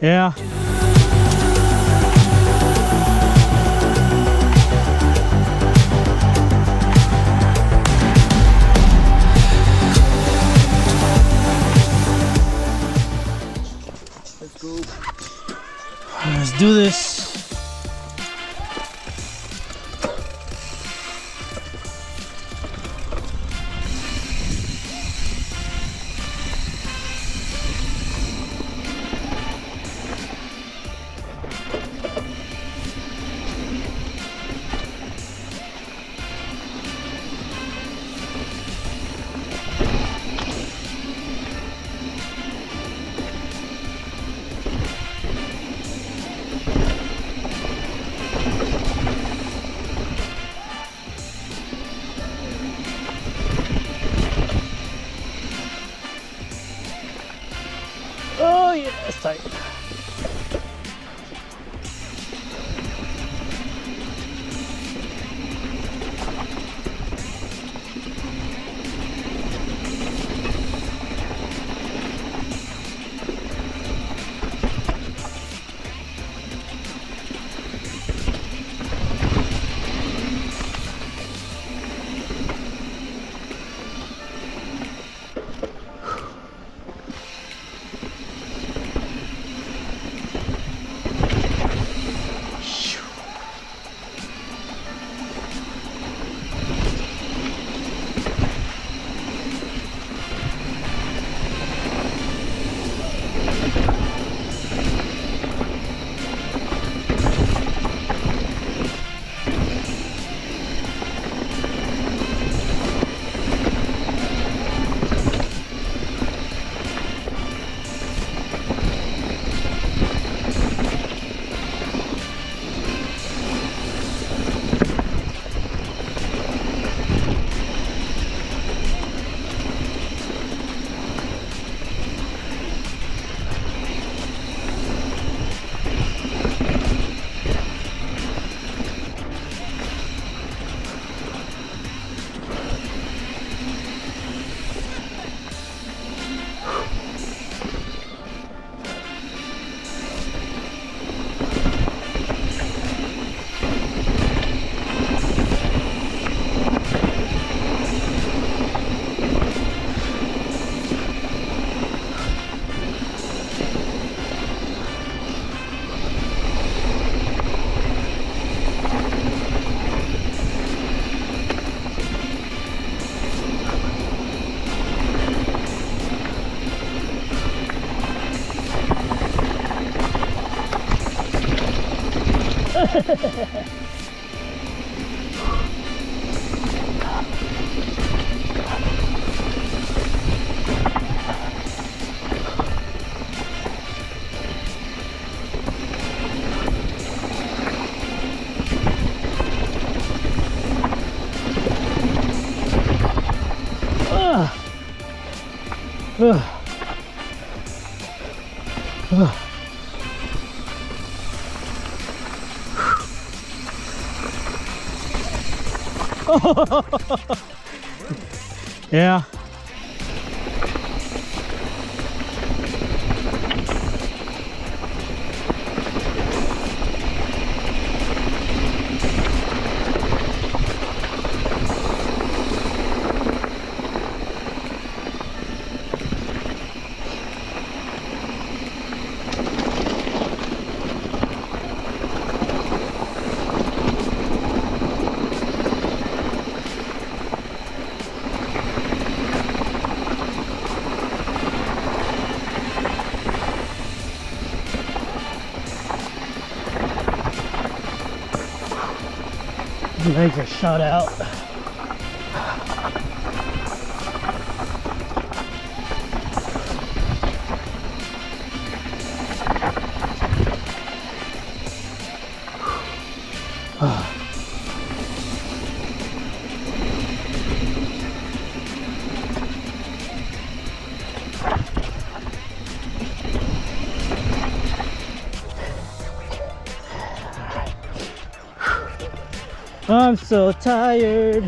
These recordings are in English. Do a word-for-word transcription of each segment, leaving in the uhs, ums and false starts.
Yeah. Let's go. Let's do this. Tight. Ah. Ah. Ah. Yeah. Legs are shot out. I'm so tired.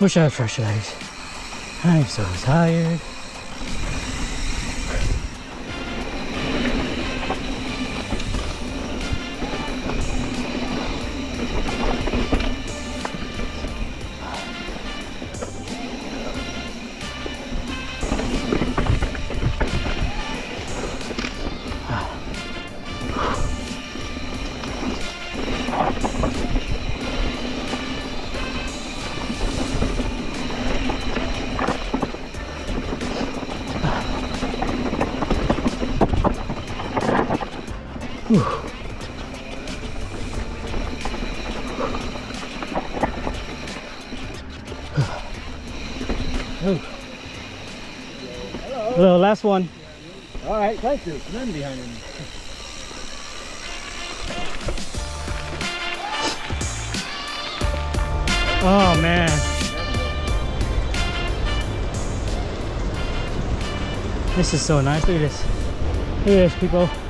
Wish I had fresh legs. I'm so tired. Hello, last one. All right, thank you. None behind me. Oh man. This is so nice. Look at this. Look at this, people.